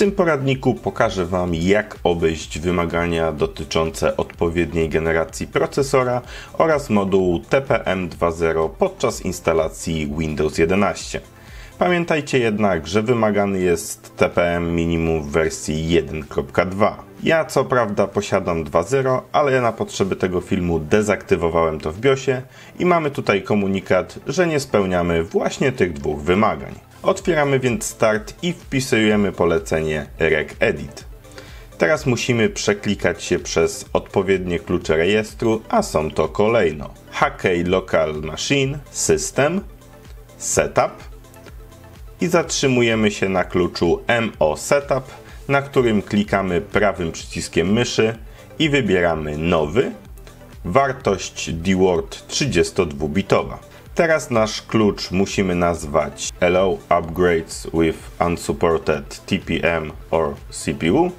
tym poradniku pokażę Wam, jak obejść wymagania dotyczące odpowiedniej generacji procesora oraz modułu TPM 2.0 podczas instalacji Windows 11. Pamiętajcie jednak, że wymagany jest TPM minimum w wersji 1.2. Ja co prawda posiadam 2.0, ale na potrzeby tego filmu dezaktywowałem to w BIOSie i mamy tutaj komunikat, że nie spełniamy właśnie tych dwóch wymagań. Otwieramy więc Start i wpisujemy polecenie regedit. Teraz musimy przeklikać się przez odpowiednie klucze rejestru, a są to kolejno: HK Local Machine, System, Setup, i zatrzymujemy się na kluczu MoSetup, na którym klikamy prawym przyciskiem myszy i wybieramy nowy, wartość DWORD 32-bitowa. Teraz nasz klucz musimy nazwać Allow Upgrades with Unsupported TPM or CPU,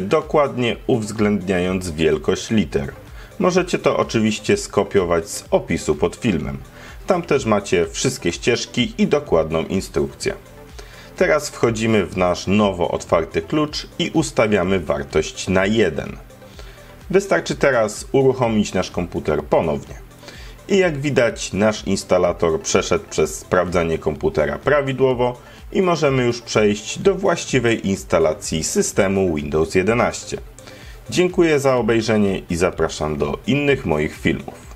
dokładnie uwzględniając wielkość liter. Możecie to oczywiście skopiować z opisu pod filmem. Tam też macie wszystkie ścieżki i dokładną instrukcję. Teraz wchodzimy w nasz nowo otwarty klucz i ustawiamy wartość na 1. Wystarczy teraz uruchomić nasz komputer ponownie. I jak widać, nasz instalator przeszedł przez sprawdzanie komputera prawidłowo i możemy już przejść do właściwej instalacji systemu Windows 11. Dziękuję za obejrzenie i zapraszam do innych moich filmów.